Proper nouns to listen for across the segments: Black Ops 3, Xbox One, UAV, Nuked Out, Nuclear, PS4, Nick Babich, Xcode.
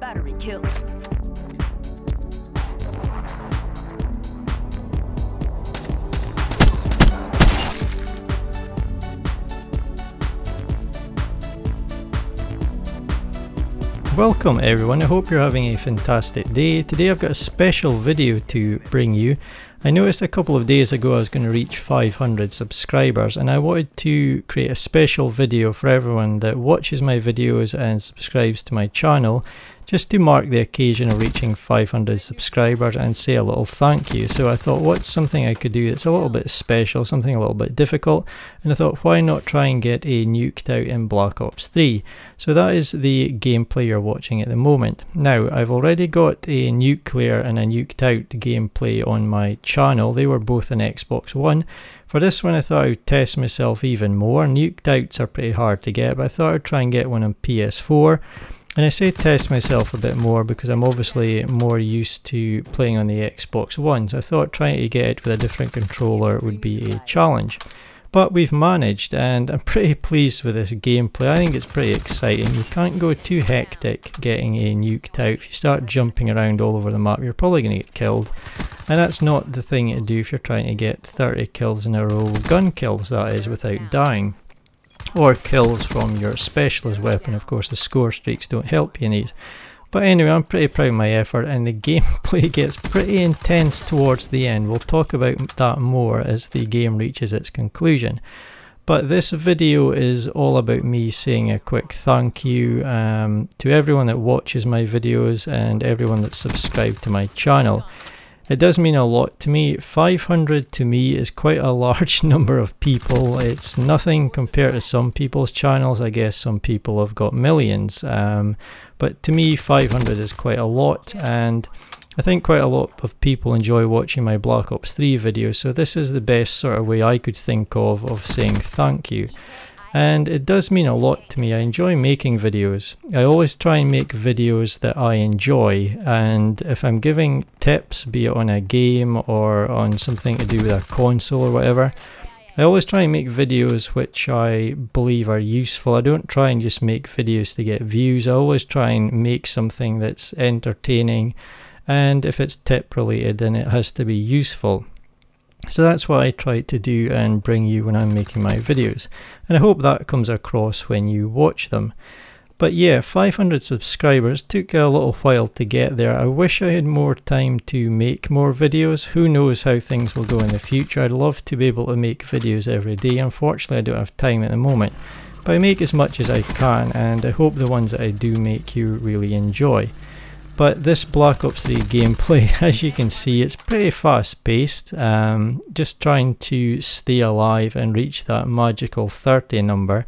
Battery kill. Welcome everyone, I hope you're having a fantastic day. Today I've got a special video to bring you. I noticed a couple of days ago I was going to reach 500 subscribers and I wanted to create a special video for everyone that watches my videos and subscribes to my channel, just to mark the occasion of reaching 500 subscribers and say a little thank you. So I thought, what's something I could do that's a little bit special, something a little bit difficult, and I thought, why not try and get a Nuked Out in Black Ops 3. So that is the gameplay you're watching at the moment. Now, I've already got a Nuclear and a Nuked Out gameplay on my channel. They were both on Xbox One. For this one I thought I would test myself even more. Nuked Outs are pretty hard to get, but I thought I'd try and get one on PS4. And I say test myself a bit more because I'm obviously more used to playing on the Xbox One, so I thought trying to get it with a different controller would be a challenge. But we've managed, and I'm pretty pleased with this gameplay. I think it's pretty exciting. You can't go too hectic getting a Nuked Out. If you start jumping around all over the map, you're probably going to get killed. And that's not the thing to do if you're trying to get 30 kills in a row, gun kills that is, without dying. Or kills from your specialist weapon. Of course the score streaks don't help you in these. But anyway, I'm pretty proud of my effort, and the gameplay gets pretty intense towards the end. We'll talk about that more as the game reaches its conclusion. But this video is all about me saying a quick thank you to everyone that watches my videos and everyone that's subscribed to my channel. It does mean a lot to me. 500 to me is quite a large number of people. It's nothing compared to some people's channels. I guess some people have got millions, but to me 500 is quite a lot, and I think quite a lot of people enjoy watching my Black Ops 3 videos, so this is the best sort of way I could think of saying thank you. And it does mean a lot to me. I enjoy making videos. I always try and make videos that I enjoy, and if I'm giving tips, be it on a game or on something to do with a console or whatever, I always try and make videos which I believe are useful. I don't try and just make videos to get views. I always try and make something that's entertaining, and if it's tip related then it has to be useful. So that's what I try to do and bring you when I'm making my videos, and I hope that comes across when you watch them. But yeah, 500 subscribers took a little while to get there. I wish I had more time to make more videos. Who knows how things will go in the future. I'd love to be able to make videos every day. Unfortunately I don't have time at the moment, but I make as much as I can, and I hope the ones that I do make you really enjoy. But this Black Ops 3 gameplay, as you can see, it's pretty fast paced, just trying to stay alive and reach that magical 30 number.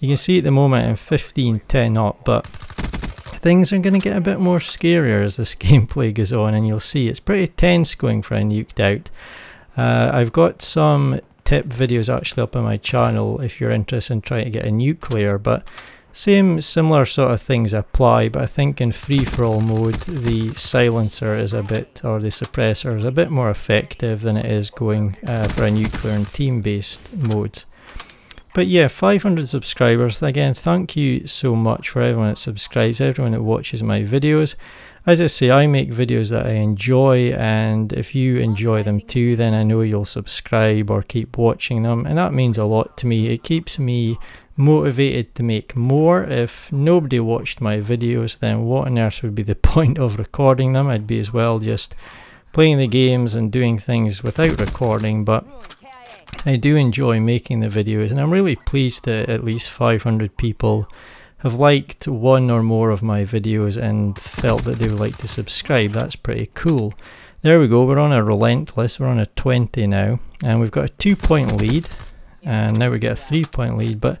You can see at the moment I'm 15-10 up, but things are going to get a bit more scarier as this gameplay goes on, and you'll see it's pretty tense going for a Nuked Out. I've got some tip videos actually up on my channel if you're interested in trying to get a Nuclear, but similar sort of things apply. But I think in free-for-all mode the silencer is a bit, or the suppressor is a bit more effective than it is going for a Nuclear and team-based modes. But yeah, 500 subscribers. Again, thank you so much for everyone that subscribes, everyone that watches my videos. As I say, I make videos that I enjoy, and if you enjoy them too, then I know you'll subscribe or keep watching them, and that means a lot to me. It keeps me motivated to make more. If nobody watched my videos, then what on earth would be the point of recording them? I'd be as well just playing the games and doing things without recording. But I do enjoy making the videos, and I'm really pleased that at least 500 people have liked one or more of my videos and felt that they would like to subscribe. That's pretty cool. There we go, we're on a relentless, we're on a 20 now, and we've got a 2-point lead, and now we get a 3-point lead. But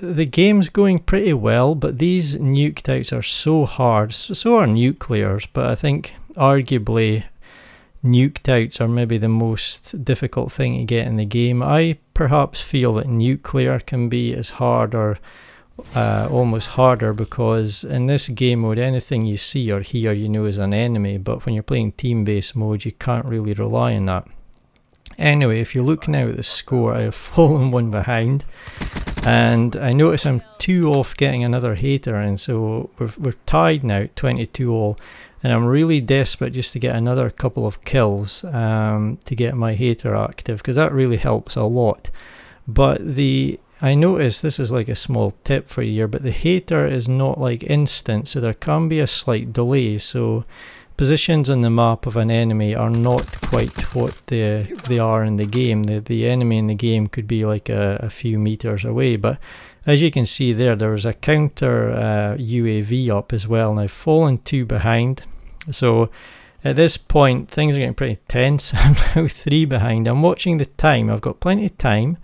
the game's going pretty well, but these Nuked Outs are so hard. So are Nuclears, but I think arguably Nuked Outs are maybe the most difficult thing to get in the game. I perhaps feel that Nuclear can be as hard, or almost harder, because in this game mode anything you see or hear you know is an enemy, but when you're playing team-based mode you can't really rely on that. Anyway, if you look now at the score, I have fallen one behind, And I notice I'm 2 off getting another hater, and so we're tied now, 22 all. And I'm really desperate just to get another couple of kills to get my hater active, because that really helps a lot. But I notice, this is like a small tip for you here, but the hater is not like instant, so there can be a slight delay. So positions on the map of an enemy are not quite what they are in the game. The enemy in the game could be like a few meters away, but as you can see there was a counter UAV up as well, and I've fallen 2 behind. So at this point things are getting pretty tense. I'm now 3 behind. I'm watching the time, I've got plenty of time,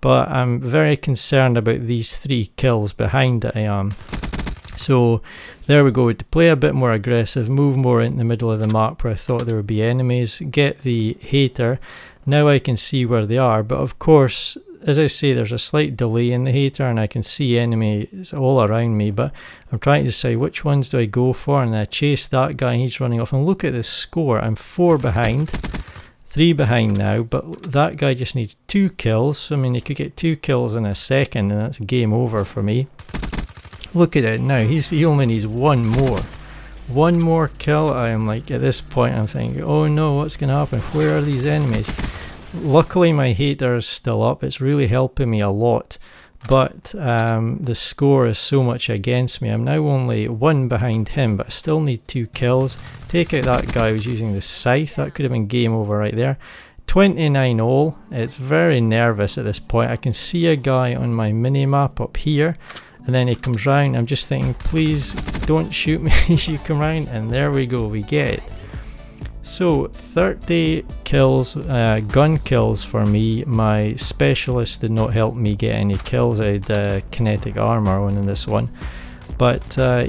but I'm very concerned about these 3 kills behind that I am. So there we go, to play a bit more aggressive, move more into the middle of the map where I thought there would be enemies, get the hater. Now I can see where they are, but of course, as I say, there's a slight delay in the hater and I can see enemies all around me, but I'm trying to decide which ones do I go for, and I chase that guy and he's running off, and look at this score, I'm 4 behind. 3 behind now, but that guy just needs 2 kills. I mean, he could get 2 kills in a second and that's game over for me. Look at it now, he only needs 1 more. 1 more kill, I am like, at this point I'm thinking, oh no, what's going to happen? Where are these enemies? Luckily my hater is still up, it's really helping me a lot, but the score is so much against me. I'm now only 1 behind him, but I still need 2 kills. Take out that guy who was using the scythe, that could have been game over right there. 29 all, it's very nervous at this point. I can see a guy on my mini-map up here, and then he comes round. I'm just thinking, please don't shoot me as you come round, and there we go, we get it. So 30 kills, gun kills for me. My specialist did not help me get any kills. I had kinetic armor on in this one, but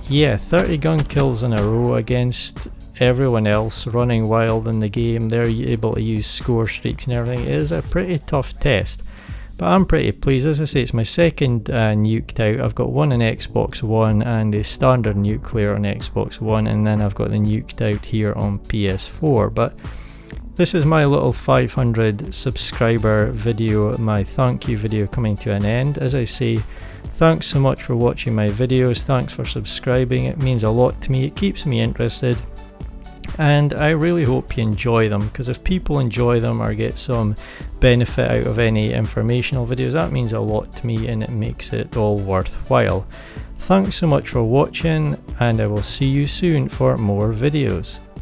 yeah, 30 gun kills in a row against everyone else running wild in the game. They're able to use score streaks and everything. It is a pretty tough test, but I'm pretty pleased. As I say, it's my second Nuked Out. I've got one on Xbox One and a standard Nuclear on Xbox One, and then I've got the Nuked Out here on PS4. But this is my little 500 subscriber video, my thank you video, coming to an end. As I say, thanks so much for watching my videos, thanks for subscribing, it means a lot to me, it keeps me interested. And I really hope you enjoy them, because if people enjoy them or get some benefit out of any informational videos, that means a lot to me and it makes it all worthwhile. Thanks so much for watching, and I will see you soon for more videos.